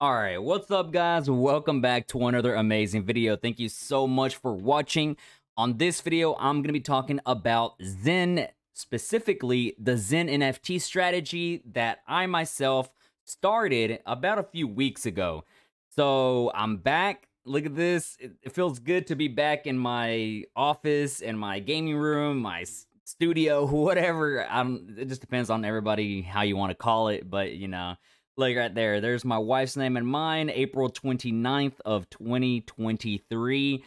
All right, what's up guys? Welcome back to another amazing video. Thank you so much for watching. On this video, I'm going to be talking about Zen, specifically the Zen NFT strategy that I myself started about a few weeks ago. So I'm back. Look at this. It feels good to be back in my office, in my gaming room, my studio, whatever. It just depends on everybody how you want to call it, but you know. Look right there, there's my wife's name and mine, April 29th of 2023.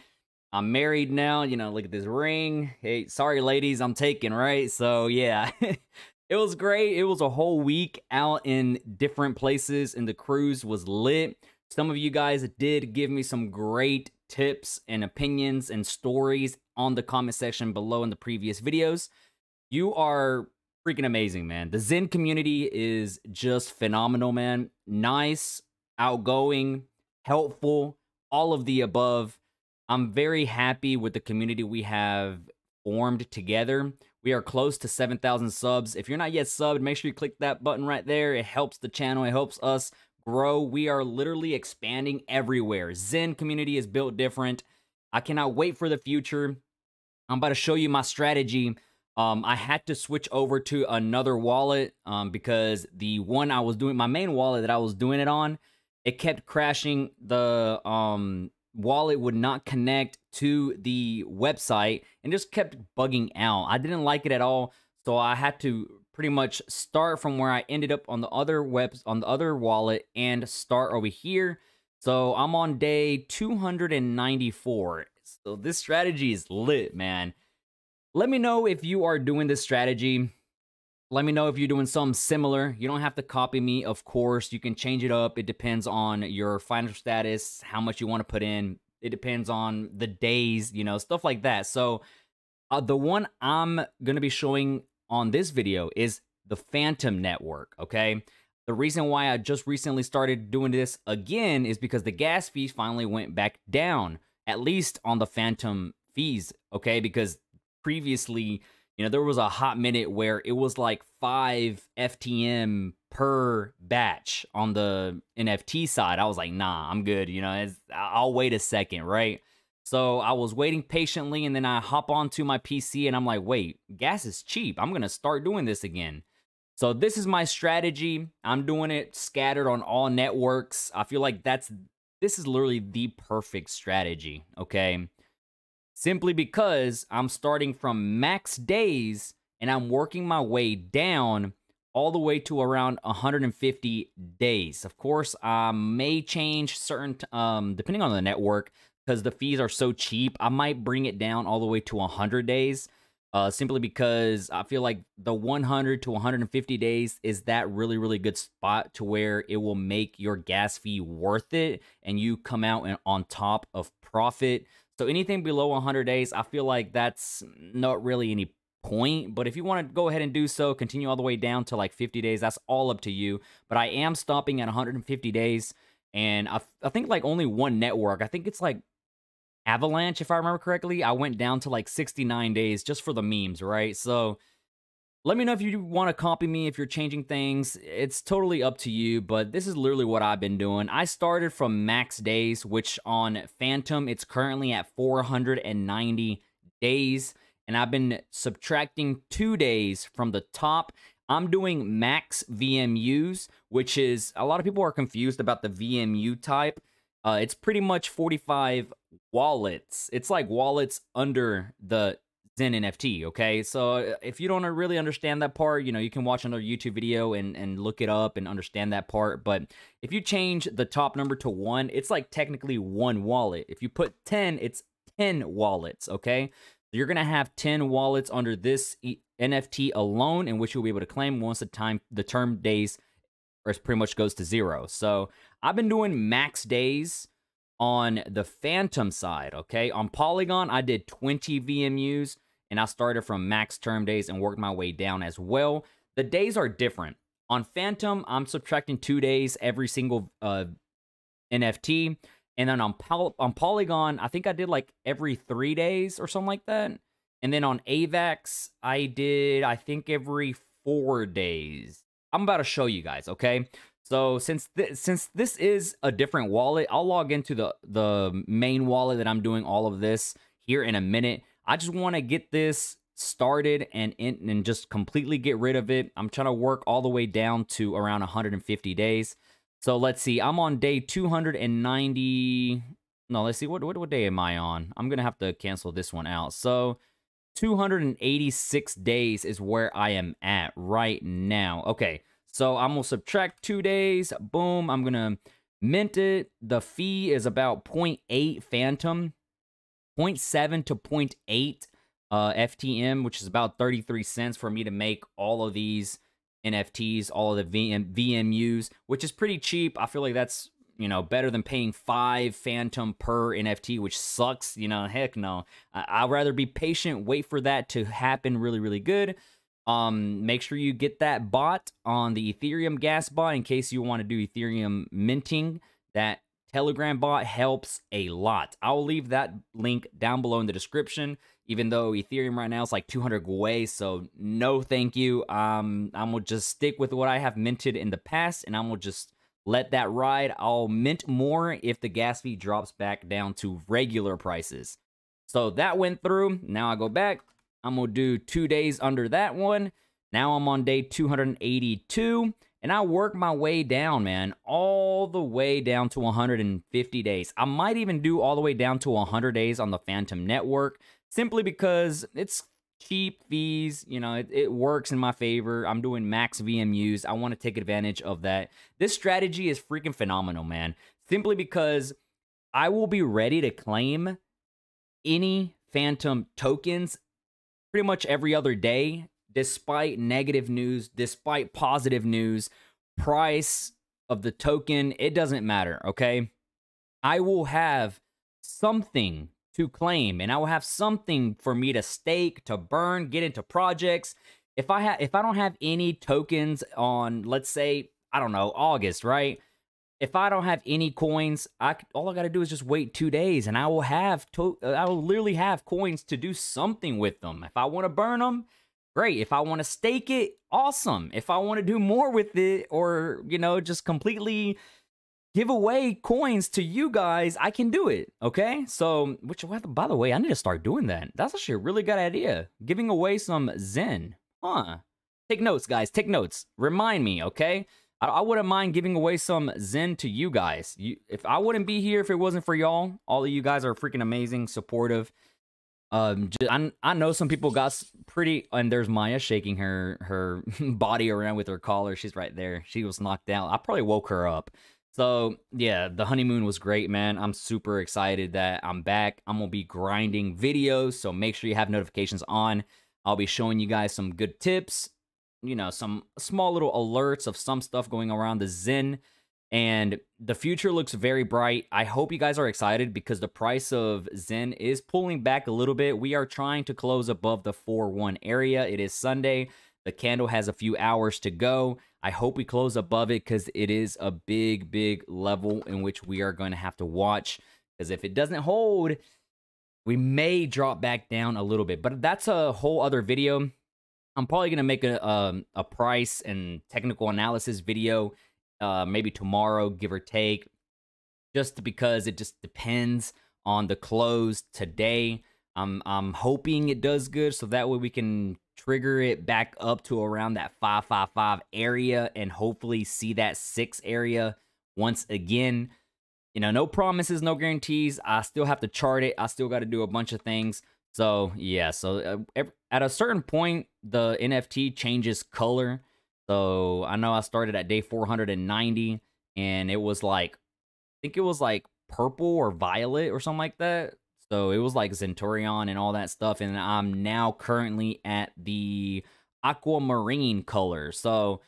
I'm married now, you know, look at this ring. Hey, sorry ladies, I'm taken, right? So yeah, it was great. It was a whole week out in different places and the cruise was lit. Some of you guys did give me some great tips and opinions and stories on the comment section below in the previous videos. You are freaking amazing, man. The Zen community is just phenomenal, man. Nice, outgoing, helpful, all of the above. I'm very happy with the community we have formed together. We are close to 7,000 subs. If you're not yet subbed, make sure you click that button right there. It helps the channel. It helps us grow. We are literally expanding everywhere. Zen community is built different. I cannot wait for the future. I'm about to show you my strategy. I had to switch over to another wallet because the one I was doing, my main wallet that I was doing it on, it kept crashing. The wallet would not connect to the website and just kept bugging out. I didn't like it at all, so I had to pretty much start from where I ended up on the other wallet and start over here. So I'm on day 294. So this strategy is lit, man. Let me know if you are doing this strategy. Let me know if you're doing something similar. You don't have to copy me, of course. You can change it up. It depends on your financial status, how much you want to put in. It depends on the days, you know, stuff like that. So the one I'm going to be showing on this video is the Phantom Network, okay? The reason why I just recently started doing this again is because the gas fees finally went back down, at least on the Phantom fees, okay? Because previously, you know, there was a hot minute where it was like 5 FTM per batch on the NFT side. I was like, nah, I'm good. You know, I'll wait a second, right? So I was waiting patiently and then I hop onto my PC and I'm like, wait, gas is cheap. I'm going to start doing this again. So this is my strategy. I'm doing it scattered on all networks. I feel like this is literally the perfect strategy, okay? Simply because I'm starting from max days and I'm working my way down all the way to around 150 days. Of course, I may change certain, depending on the network, because the fees are so cheap, I might bring it down all the way to 100 days, simply because I feel like the 100 to 150 days is that really, really good spot to where it will make your gas fee worth it and you come out on top of profit. So anything below 100 days, I feel like that's not really any point. But if you want to go ahead and do so, continue all the way down to like 50 days. That's all up to you. But I am stopping at 150 days. And I think like only one network. I think it's like Avalanche, if I remember correctly. I went down to like 69 days just for the memes, right? So let me know if you want to copy me, if you're changing things. It's totally up to you. But this is literally what I've been doing. I started from max days, which on Phantom, it's currently at 490 days. And I've been subtracting 2 days from the top. I'm doing max VMUs, which is, a lot of people are confused about the VMU type. It's pretty much 45 wallets. It's like wallets under the Zen NFT, okay? So if you don't really understand that part, you know, you can watch another YouTube video and look it up and understand that part. But if you change the top number to 1, it's like technically 1 wallet. If you put 10, it's 10 wallets, okay? You're gonna have 10 wallets under this NFT alone, in which you'll be able to claim once the term days or it pretty much goes to 0. So I've been doing max days on the Phantom side, okay? On Polygon, I did 20 VMUs. And I started from max term days and worked my way down as well. The days are different. On Phantom, I'm subtracting 2 days every single NFT. And then on Polygon, I think I did like every 3 days or something like that. And then on AVAX, I did, I think, every 4 days. I'm about to show you guys, okay? So since this is a different wallet, I'll log into the main wallet that I'm doing all of this here in a minute. I just want to get this started and just completely get rid of it. I'm trying to work all the way down to around 150 days. So let's see. I'm on day 290. No, let's see. What day am I on? I'm going to have to cancel this one out. So 286 days is where I am at right now. Okay. So I'm going to subtract 2 days. Boom. I'm going to mint it. The fee is about 0.8 Phantom, 0.7 to 0.8 FTM, which is about 33 cents for me to make all of these NFTs, all of the VMUs, which is pretty cheap. I feel like that's, you know, better than paying 5 Phantom per NFT, which sucks. You know, heck no. I'd rather be patient, wait for that to happen really, really good. Make sure you get that bot on the Ethereum gas bot in case you want to do Ethereum minting. That Telegram bot helps a lot. I'll leave that link down below in the description, even though Ethereum right now is like 200 gwei, so no thank you. I'm going to just stick with what I have minted in the past, and I'm going to just let that ride. I'll mint more if the gas fee drops back down to regular prices. So that went through. Now I go back. I'm going to do 2 days under that one. Now I'm on day 282, and I work my way down, man, all the way down to 150 days. I might even do all the way down to 100 days on the Phantom Network simply because it's cheap fees. You know, it works in my favor. I'm doing max VMUs. I want to take advantage of that. This strategy is freaking phenomenal, man, simply because I will be ready to claim any Phantom tokens pretty much every other day, despite negative news, despite positive news, price of the token, it doesn't matter, okay? I will have something to claim, and I will have something for me to stake, to burn, get into projects. If I don't have any tokens on, let's say, I don't know, August, right? If I don't have any coins, all I got to do is just wait 2 days, and I will literally have coins to do something with them. If I want to burn them, great. If I want to stake it, awesome. If I want to do more with it, or, you know, just completely give away coins to you guys, I can do it. Okay. So, which, by the way, I need to start doing that. That's actually a really good idea. Giving away some Zen. Huh. Take notes, guys. Take notes. Remind me. Okay. I wouldn't mind giving away some Zen to you guys. If I wouldn't be here if it wasn't for y'all. All of you guys are freaking amazing, supportive. I know some people got pretty, and there's Maya shaking her body around with her collar. She's right there. She was knocked out. I probably woke her up. So yeah, the honeymoon was great, man. I'm super excited that I'm back. I'm gonna be grinding videos, so make sure you have notifications on. I'll be showing you guys some good tips, you know, some small little alerts of some stuff going around the Zen, and the future looks very bright. I hope you guys are excited because the price of Zen is pulling back a little bit. We are trying to close above the 4.1 area. It is Sunday. The candle has a few hours to go. I hope we close above it because it is a big, big level in which we are going to have to watch, because if it doesn't hold, we may drop back down a little bit, but that's a whole other video. I'm probably going to make a price and technical analysis video maybe tomorrow, give or take, just because it just depends on the close today. I'm hoping it does good, so that way we can trigger it back up to around that 555 area and hopefully see that 6 area once again. You know, no promises, no guarantees. I still have to chart it. I still got to do a bunch of things. So yeah, so at a certain point, the NFT changes color. So I know I started at day 490, and it was like, I think it was like purple or violet or something like that. So it was like Centurion and all that stuff. And I'm now currently at the aquamarine color. So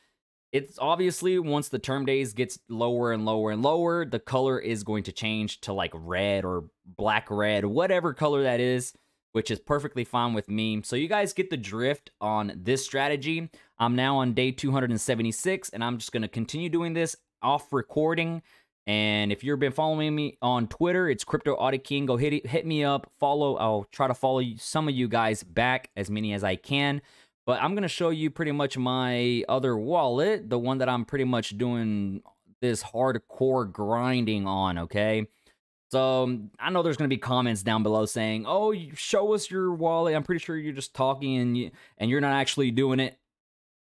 it's obviously, once the term days gets lower and lower and lower, the color is going to change to like red or black red, whatever color that is, which is perfectly fine with me. So you guys get the drift on this strategy. I'm now on day 276, and I'm just going to continue doing this off recording. And if you've been following me on Twitter, it's CryptoAuditKing. Go hit me up, follow. I'll try to follow some of you guys back, as many as I can. But I'm going to show you pretty much my other wallet, the one that I'm pretty much doing this hardcore grinding on, okay? So I know there's going to be comments down below saying, oh, show us your wallet. I'm pretty sure you're just talking and you're not actually doing it.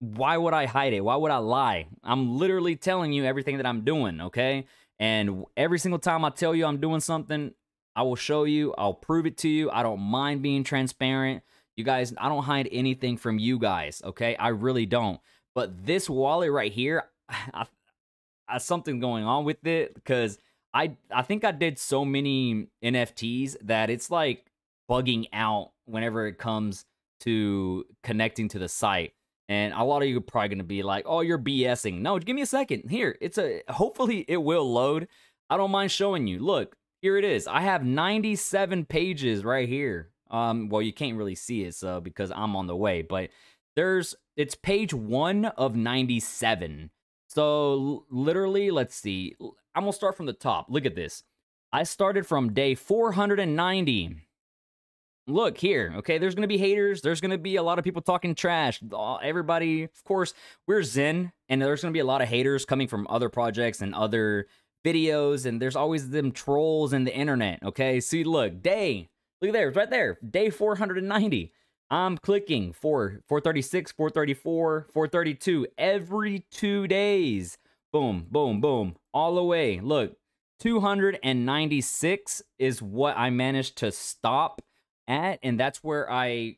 Why would I hide it? Why would I lie? I'm literally telling you everything that I'm doing, okay? And every single time I tell you I'm doing something, I will show you. I'll prove it to you. I don't mind being transparent. You guys, I don't hide anything from you guys, okay? I really don't. But this wallet right here, I something going on with it because I think I did so many NFTs that it's like bugging out whenever it comes to connecting to the site. And a lot of you are probably going to be like, oh, you're BSing. No, give me a second. Here, it's a, hopefully it will load. I don't mind showing you. Look, here it is. I have 97 pages right here. Well, you can't really see it, so because I'm on the way, but there's, it's page 1 of 97. So literally, let's see. I'm going to start from the top. Look at this. I started from day 490. Look here, okay, there's going to be haters. There's going to be a lot of people talking trash. Everybody, of course, we're Zen, and there's going to be a lot of haters coming from other projects and other videos, and there's always them trolls in the internet, okay? See, look, look at there, it's right there, day 490. I'm clicking for 436, 434, 432 every 2 days. Boom, boom, boom, all the way. Look, 296 is what I managed to stop at, and that's where I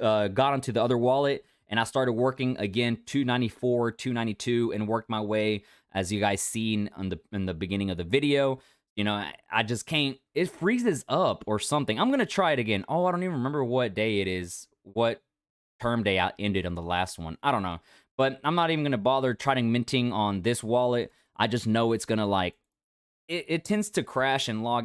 got onto the other wallet and I started working again, 294, 292, and worked my way, as you guys seen on the in the beginning of the video. You know, I just can't, it freezes up or something. I'm gonna try it again. Oh, I don't even remember what day it is, what term day I ended on the last one. I don't know, but I'm not even gonna bother trying minting on this wallet. I just know it's gonna like it tends to crash and log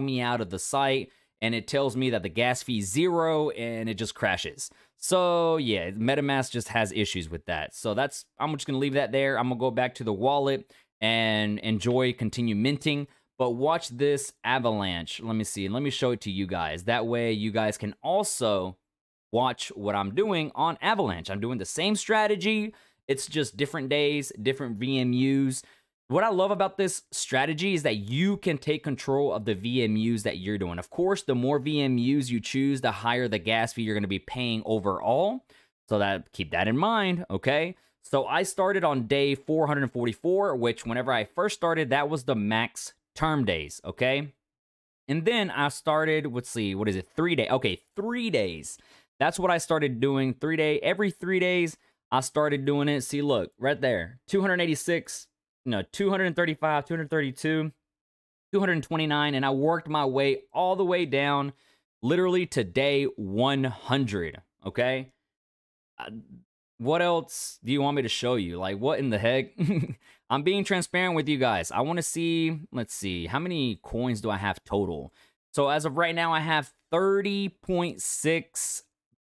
me out of the site. And it tells me that the gas fee is $0 and it just crashes. So yeah, MetaMask just has issues with that. So that's, I'm just gonna leave that there. I'm gonna go back to the wallet and continue minting. But watch this avalanche. Let me see, let me show it to you guys. That way you guys can also watch what I'm doing on Avalanche. I'm doing the same strategy. It's just different days, different VMUs. What I love about this strategy is that you can take control of the VMUs that you're doing. Of course, the more VMUs you choose, the higher the gas fee you're going to be paying overall. So that, keep that in mind, okay? So I started on day 444, which whenever I first started, that was the max term days, okay? And then I started, let's see, what is it? 3 days. Okay, 3 days. That's what I started doing, 3 days. Every 3 days, I started doing it. See, look, right there, 286. No, 235, 232, 229, and I worked my way all the way down literally to day 100, okay? What else do you want me to show you? Like, what in the heck? I'm being transparent with you guys. I want to see, let's see, how many coins do I have total? So as of right now, I have 30.6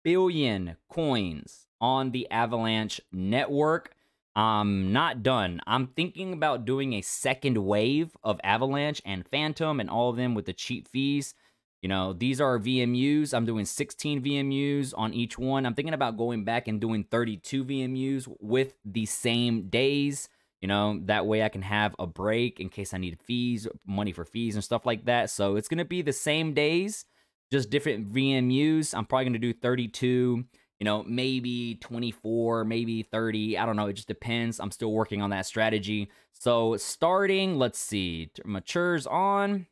billion coins on the Avalanche network. I'm not done. I'm thinking about doing a second wave of Avalanche and Phantom and all of them with the cheap fees. You know, these are VMUs. I'm doing 16 VMUs on each one. I'm thinking about going back and doing 32 VMUs with the same days. You know, that way I can have a break in case I need fees, money for fees and stuff like that. So it's going to be the same days, just different VMUs. I'm probably going to do 32. You know, maybe 24, maybe 30. I don't know. It just depends. I'm still working on that strategy. So starting, let's see, matures on.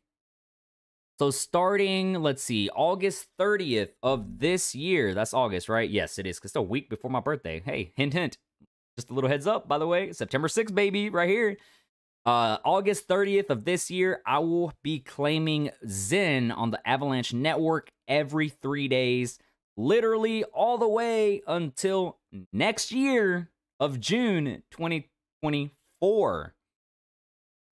So starting, let's see, August 30th of this year. That's August, right? Yes, it is. It's a week before my birthday. Hey, hint, hint. Just a little heads up, by the way. September 6th, baby, right here. August 30th of this year, I will be claiming Zen on the Avalanche network every 3 days. Literally all the way until next year of June 2024.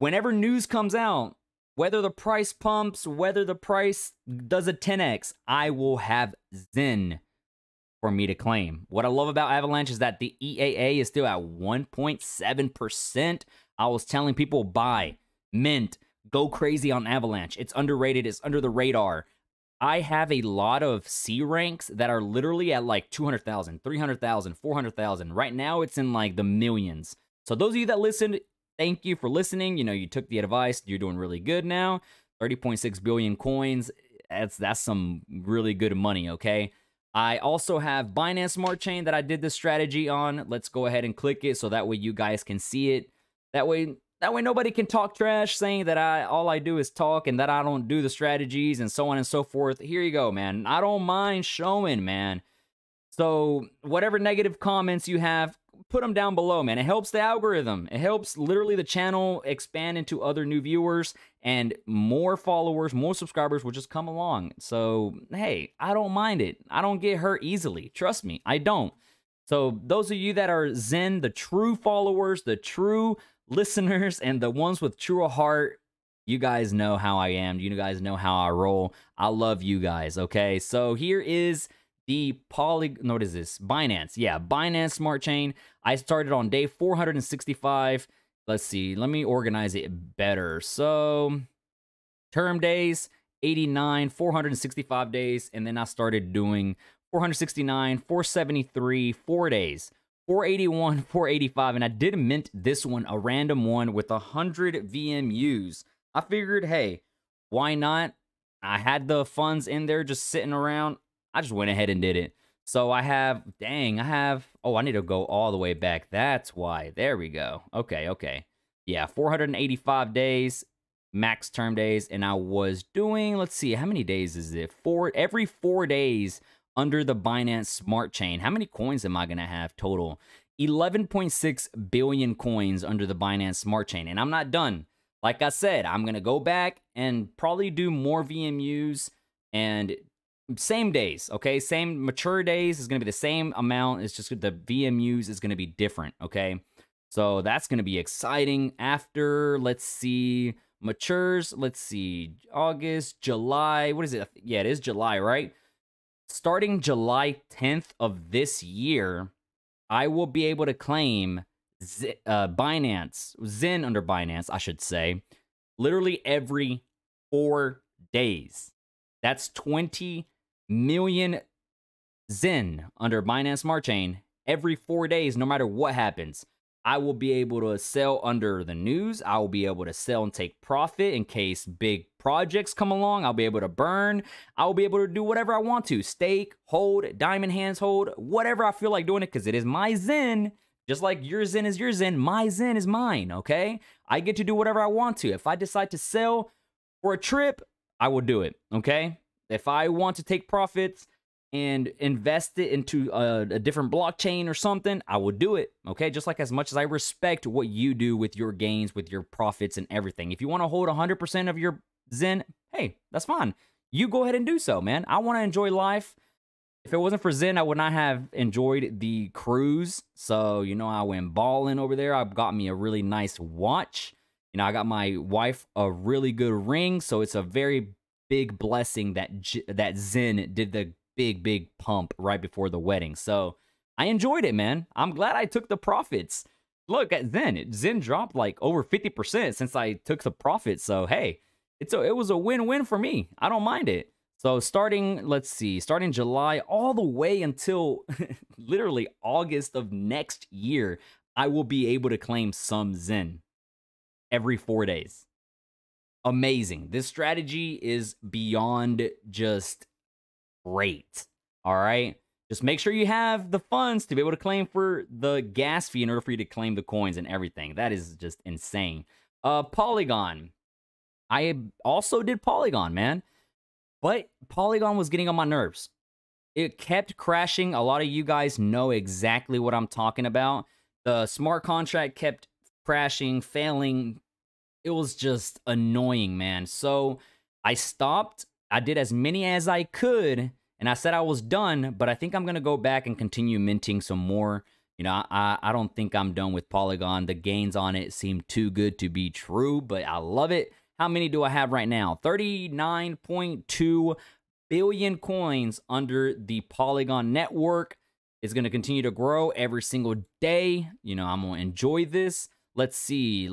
Whenever news comes out, whether the price pumps, whether the price does a 10x, I will have Zen for me to claim. What I love about Avalanche is that the EAA is still at 1.7%. I was telling people, buy, mint, go crazy on Avalanche. It's underrated. It's under the radar. I have a lot of C ranks that are literally at like 200,000, 300,000, 400,000. Right now it's in like the millions. So those of you that listened, thank you for listening. You know, you took the advice. You're doing really good now. 30.6 billion coins. That's some really good money, okay? I also have Binance Smart Chain that I did this strategy on. Let's go ahead and click it so that way you guys can see it. That way nobody can talk trash saying that all I do is talk and that I don't do the strategies and so on and so forth. Here you go, man. I don't mind showing, man. So whatever negative comments you have, put them down below, man. It helps the algorithm. It helps literally the channel expand into other new viewers and more followers, more subscribers will just come along. So, hey, I don't mind it. I don't get hurt easily. Trust me, I don't. So those of you that are Zen, the true followers, the true listeners, and the ones with true heart, you guys know how I am. You guys know how I roll. I love you guys, okay? So here is the Polygon, what is this? Binance. Yeah, Binance Smart Chain. I started on day 465. Let's see. Let me organize it better. So, term days, 89, 465 days. And then I started doing 469, 473, 4 days, 481, 485. And I did mint this one, a random one with 100 VMUs. I figured, hey, why not? I had the funds in there just sitting around. I just went ahead and did it. So I have, dang, I have, oh, I need to go all the way back. That's why. There we go. Okay, okay. Yeah, 485 days, max term days. And I was doing, let's see, how many days is it? Every 4 days under the Binance Smart Chain. How many coins am I going to have total? 11.6 billion coins under the Binance Smart Chain. And I'm not done. Like I said, I'm going to go back and probably do more VMUs and same days, okay? Same mature days is going to be the same amount. It's just the VMUs is going to be different, okay? So that's going to be exciting. After, let's see, matures, let's see, August, July. What is it? Yeah, it is July, right? Starting July 10th of this year, I will be able to claim Zen under Binance, I should say, literally every 4 days. That's 20 million Zen under Binance Smart Chain every 4 days, no matter what happens. I will be able to sell under the news. I will be able to sell and take profit in case big projects come along. I'll be able to burn. I'll be able to do whatever I want to. Stake, hold, diamond hands hold, whatever I feel like doing it, because it is my Zen. Just like your Zen is your Zen, my Zen is mine, okay? I get to do whatever I want to. If I decide to sell for a trip, I will do it, okay? If I want to take profits and invest it into a different blockchain or something, I will do it, okay? Just like as much as I respect what you do with your gains, with your profits and everything. If you want to hold 100% of your Zen, hey, that's fine. You go ahead and do so, man. I want to enjoy life. If it wasn't for Zen, I would not have enjoyed the cruise. So, you know, I went balling over there. I got me a really nice watch. You know, I got my wife a really good ring, so it's a very big blessing that Zen did the big pump right before the wedding. So I enjoyed it, man. I'm glad I took the profits. Look at Zen. Zen dropped like over 50% since I took the profits. So hey, it was a win-win for me. I don't mind it. So starting, let's see, starting July all the way until literally August of next year, I will be able to claim some Zen every 4 days. Amazing. This strategy is beyond just great. All right. Just make sure you have the funds to be able to claim for the gas fee in order for you to claim the coins and everything. That is just insane. Polygon. I also did Polygon, man. But Polygon was getting on my nerves. It kept crashing. A lot of you guys know exactly what I'm talking about. The smart contract kept crashing, failing. It was just annoying, man. So I stopped. I did as many as I could, and I said I was done, but I think I'm going to go back and continue minting some more. You know, I don't think I'm done with Polygon. The gains on it seem too good to be true, but I love it. How many do I have right now? 39.2 billion coins under the Polygon network. It's going to continue to grow every single day. You know, I'm going to enjoy this. Let's see.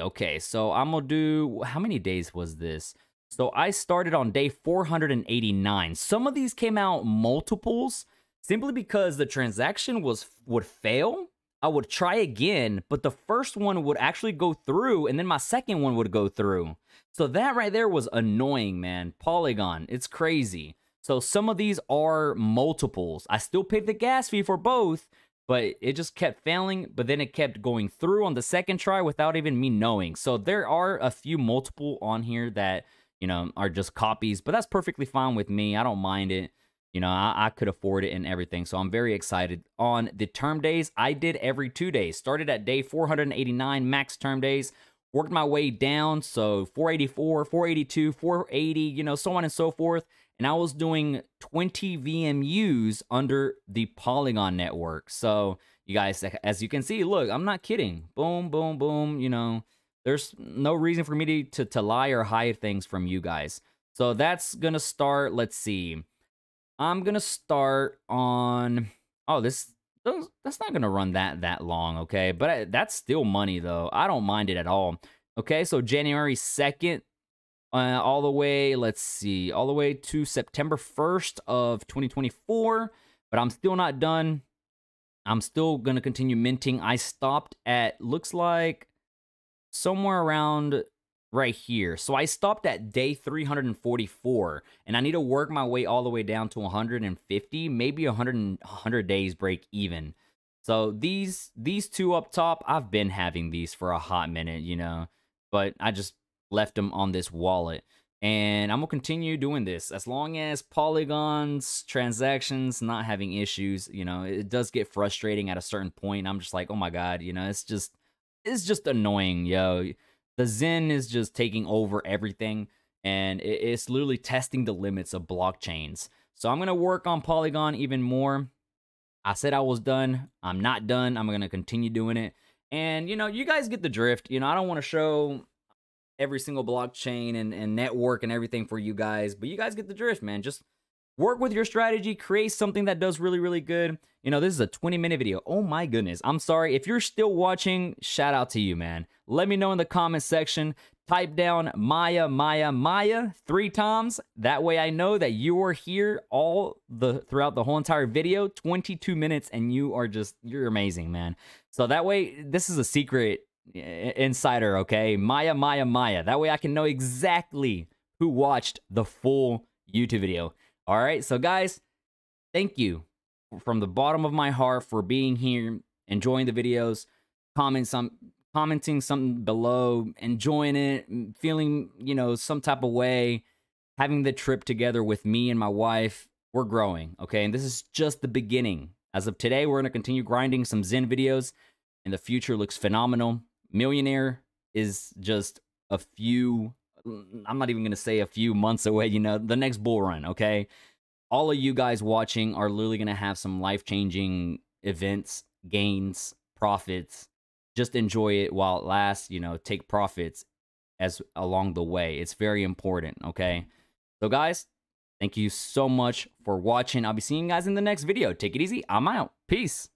Okay, so I'm going to do, how many days was this? So I started on day 489. Some of these came out multiples simply because the transaction would fail. I would try again, but the first one would actually go through, and then my second one would go through. So that right there was annoying, man. Polygon, it's crazy. So some of these are multiples. I still paid the gas fee for both, but it just kept failing, but then it kept going through on the second try without even me knowing. So there are a few multiple on here that, you know, are just copies, but that's perfectly fine with me. I don't mind it. You know, I could afford it and everything, so I'm very excited. On the term days, I did every 2 days. Started at day 489, max term days. Worked my way down, so 484, 482, 480, you know, so on and so forth. And I was doing 20 VMUs under the Polygon network. So, you guys, as you can see, look, I'm not kidding. Boom, boom, boom, you know. There's no reason for me to lie or hide things from you guys. So, that's going to start, let's see. I'm going to start on, oh, that's not going to run that long, okay? But that's still money, though. I don't mind it at all. Okay, so January 2nd, all the way, let's see, all the way to September 1st of 2024. But I'm still not done. I'm still going to continue minting. I stopped at, looks like, somewhere around right here. So I stopped at day 344, and I need to work my way all the way down to 150, maybe 100 days break even. So these two up top, I've been having these for a hot minute, you know, but I just left them on this wallet, and I'm gonna continue doing this as long as Polygon's transactions not having issues. You know, it does get frustrating at a certain point. I'm just like, oh my god, you know, it's just annoying, yo. The Zen is just taking over everything, and it's literally testing the limits of blockchains. So I'm going to work on Polygon even more. I said I was done. I'm not done. I'm going to continue doing it. And, you know, you guys get the drift. You know, I don't want to show every single blockchain and network and everything for you guys, but you guys get the drift, man. Just work with your strategy, create something that does really, really good. You know, this is a 20-minute video. Oh my goodness. I'm sorry. If you're still watching, shout out to you, man. Let me know in the comment section. Type down Maya, Maya, Maya 3 times. That way I know that you are here throughout the whole entire video, 22 minutes, and you are just, you're amazing, man. So that way, this is a secret insider, okay? Maya, Maya, Maya. That way I can know exactly who watched the full YouTube video. All right, so guys, thank you from the bottom of my heart for being here, enjoying the videos, commenting something below, enjoying it, feeling, you know, some type of way, having the trip together with me and my wife. We're growing, okay? And this is just the beginning. As of today, we're going to continue grinding some Zen videos, and the future looks phenomenal. Millionaire is just a few... I'm not even going to say a few months away, you know, the next bull run, okay? All of you guys watching are literally going to have some life-changing events, gains, profits. Just enjoy it while it lasts, you know, take profits as along the way. It's very important, okay? So, guys, thank you so much for watching. I'll be seeing you guys in the next video. Take it easy. I'm out. Peace.